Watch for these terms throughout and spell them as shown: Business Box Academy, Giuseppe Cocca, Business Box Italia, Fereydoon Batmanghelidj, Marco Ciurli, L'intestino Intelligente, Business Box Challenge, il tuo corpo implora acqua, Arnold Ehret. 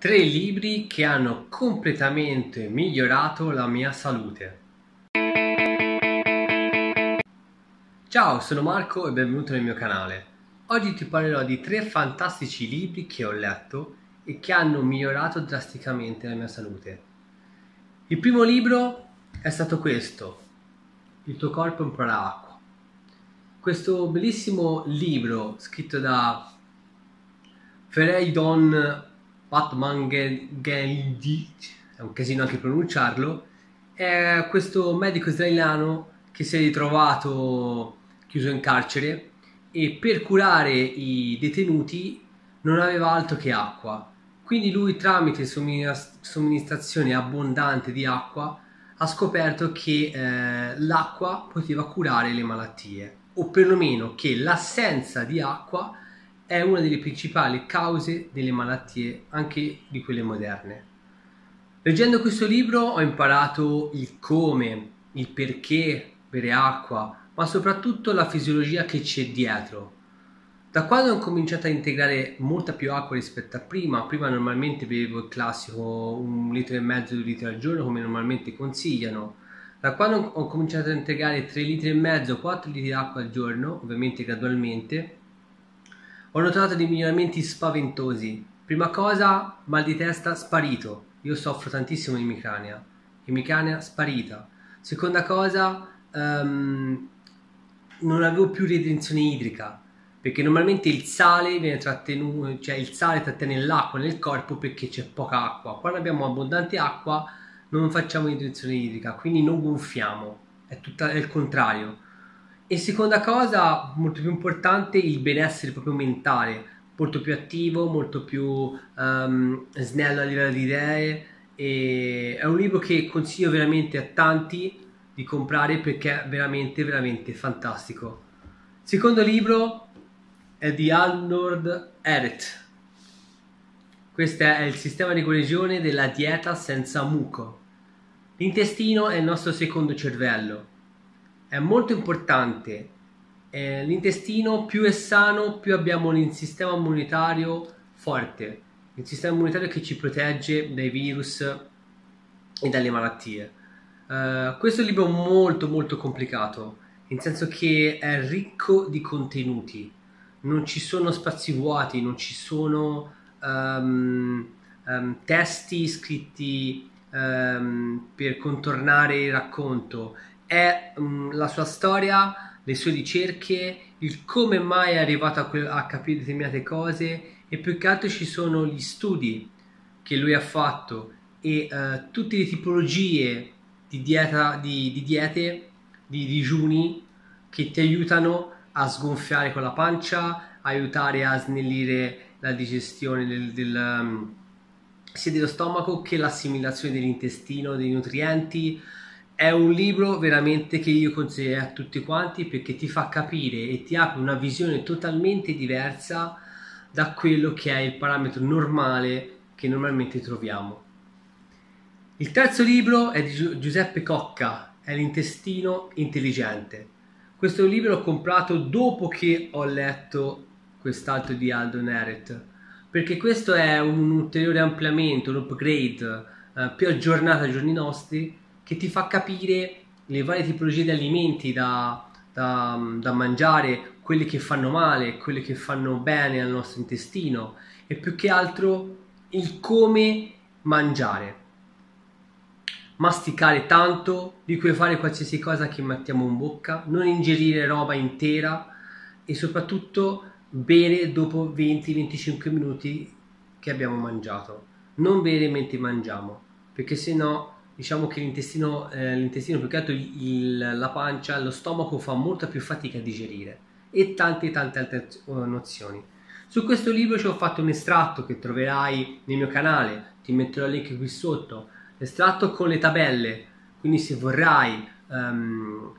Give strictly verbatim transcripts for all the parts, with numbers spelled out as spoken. Tre libri che hanno completamente migliorato la mia salute. Ciao, sono Marco e benvenuto nel mio canale. Oggi ti parlerò di tre fantastici libri che ho letto e che hanno migliorato drasticamente la mia salute. Il primo libro è stato questo, Il tuo corpo implora acqua. Questo bellissimo libro scritto da Fereydoon Batmanghelidj, è un casino anche pronunciarlo, è questo medico israeliano che si è ritrovato chiuso in carcere e per curare i detenuti non aveva altro che acqua, quindi lui tramite somministrazione abbondante di acqua ha scoperto che eh, l'acqua poteva curare le malattie, o perlomeno che l'assenza di acqua è una delle principali cause delle malattie, anche di quelle moderne. Leggendo questo libro ho imparato il come, il perché bere acqua, ma soprattutto la fisiologia che c'è dietro. Da quando ho cominciato a integrare molta più acqua rispetto a prima, prima normalmente bevevo il classico un litro e mezzo, due litri al giorno come normalmente consigliano, da quando ho cominciato a integrare tre litri e mezzo, quattro litri d'acqua al giorno, ovviamente gradualmente, ho notato dei miglioramenti spaventosi. Prima cosa, mal di testa sparito. Io soffro tantissimo di emicrania. Emicrania sparita. Seconda cosa, um, non avevo più retenzione idrica, perché normalmente il sale viene trattenuto, cioè il sale trattiene l'acqua nel corpo perché c'è poca acqua. Quando abbiamo abbondante acqua non facciamo retenzione idrica, quindi non gonfiamo. È, tutta, è il contrario. E seconda cosa, molto più importante, il benessere proprio mentale, molto più attivo, molto più um, snello a livello di idee. E è un libro che consiglio veramente a tanti di comprare perché è veramente, veramente fantastico. Il secondo libro è di Arnold Ehret. Questo è Il sistema di guarigione della dieta senza muco. L'intestino è il nostro secondo cervello. È molto importante, eh, l'intestino più è sano più abbiamo un sistema immunitario forte, il sistema immunitario che ci protegge dai virus e dalle malattie. Eh, questo libro è molto molto complicato, nel senso che è ricco di contenuti, non ci sono spazi vuoti, non ci sono um, um, testi scritti um, per contornare il racconto. È mh, la sua storia, le sue ricerche, il come mai è arrivato a, a capire determinate cose, e più che altro ci sono gli studi che lui ha fatto e uh, tutte le tipologie di, dieta, di, di diete, di digiuni che ti aiutano a sgonfiare con la pancia, aiutare a snellire la digestione del, del, um, sia dello stomaco che l'assimilazione dell'intestino, dei nutrienti. È un libro veramente che io consiglio a tutti quanti perché ti fa capire e ti apre una visione totalmente diversa da quello che è il parametro normale che normalmente troviamo. Il terzo libro è di Giuseppe Cocca, è L'intestino Intelligente. Questo libro l'ho comprato dopo che ho letto quest'altro di Arnold Ehret, perché questo è un ulteriore ampliamento, un upgrade eh, più aggiornato ai giorni nostri, che ti fa capire le varie tipologie di alimenti da, da, da mangiare, quelli che fanno male, quelli che fanno bene al nostro intestino, e più che altro il come mangiare. Masticare tanto, liquefare qualsiasi cosa che mettiamo in bocca, non ingerire roba intera e soprattutto bere dopo venti venticinque minuti che abbiamo mangiato. Non bere mentre mangiamo, perché sennò diciamo che l'intestino, eh, l'intestino più che altro il, il, la pancia, lo stomaco fa molta più fatica a digerire, e tante tante altre nozioni. Su questo libro ci ho fatto un estratto che troverai nel mio canale, ti metterò il link qui sotto, l'estratto con le tabelle, quindi se vorrai um,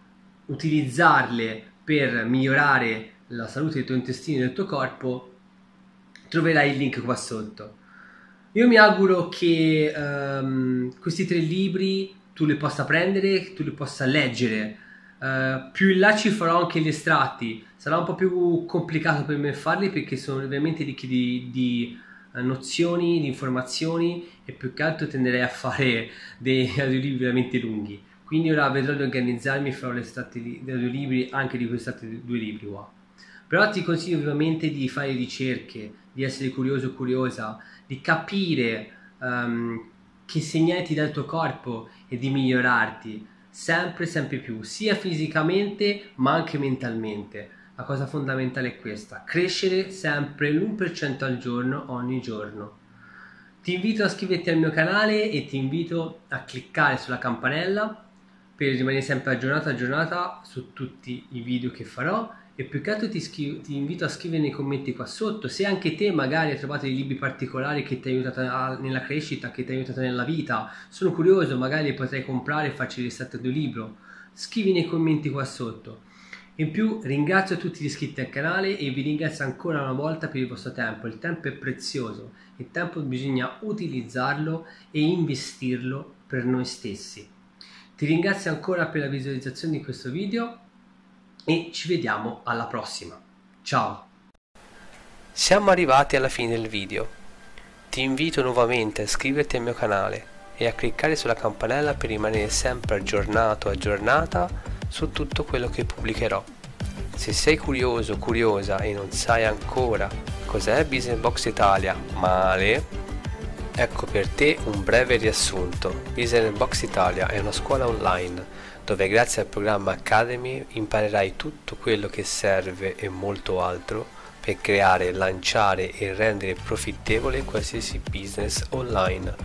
utilizzarle per migliorare la salute del tuo intestino e del tuo corpo, troverai il link qua sotto. Io mi auguro che um, questi tre libri tu li possa prendere, tu li possa leggere. Uh, più in là ci farò anche gli estratti, sarà un po' più complicato per me farli perché sono ovviamente ricchi di, di nozioni, di informazioni, e più che altro tenderei a fare dei audiolibri veramente lunghi. Quindi ora vedrò di organizzarmi e farò le estate di audiolibri anche di questi altri due libri qua. Però ti consiglio ovviamente di fare ricerche, di essere curioso o curiosa, di capire um, che segnali ti dà il tuo corpo e di migliorarti sempre sempre più, sia fisicamente ma anche mentalmente. La cosa fondamentale è questa: crescere sempre l'uno per cento al giorno, ogni giorno. Ti invito a iscriverti al mio canale e ti invito a cliccare sulla campanella per rimanere sempre aggiornato aggiornata su tutti i video che farò, e più che altro ti, ti invito a scrivere nei commenti qua sotto se anche te magari hai trovato dei libri particolari che ti hanno aiutato nella crescita, che ti hanno aiutato nella vita. Sono curioso, magari li potrei comprare e farci l'estate del libro. Scrivi nei commenti qua sotto. In più ringrazio tutti gli iscritti al canale e vi ringrazio ancora una volta per il vostro tempo. Il tempo è prezioso, il tempo bisogna utilizzarlo e investirlo per noi stessi. Ti ringrazio ancora per la visualizzazione di questo video e ci vediamo alla prossima. Ciao! Siamo arrivati alla fine del video. Ti invito nuovamente a iscriverti al mio canale e a cliccare sulla campanella per rimanere sempre aggiornato e aggiornata su tutto quello che pubblicherò. Se sei curioso o curiosa e non sai ancora cos'è Business Box Italia, male, ecco per te un breve riassunto. Business Box Italia è una scuola online dove grazie al programma Academy imparerai tutto quello che serve e molto altro per creare, lanciare e rendere profittevole qualsiasi business online.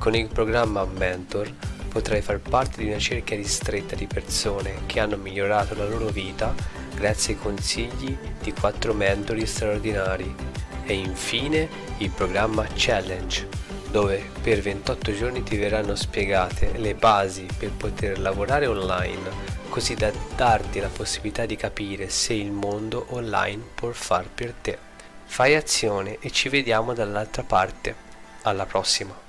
Con il programma Mentor potrai far parte di una cerchia ristretta di persone che hanno migliorato la loro vita grazie ai consigli di quattro mentori straordinari. E infine il programma Challenge, dove per ventotto giorni ti verranno spiegate le basi per poter lavorare online, così da darti la possibilità di capire se il mondo online può far per te. Fai azione e ci vediamo dall'altra parte. Alla prossima!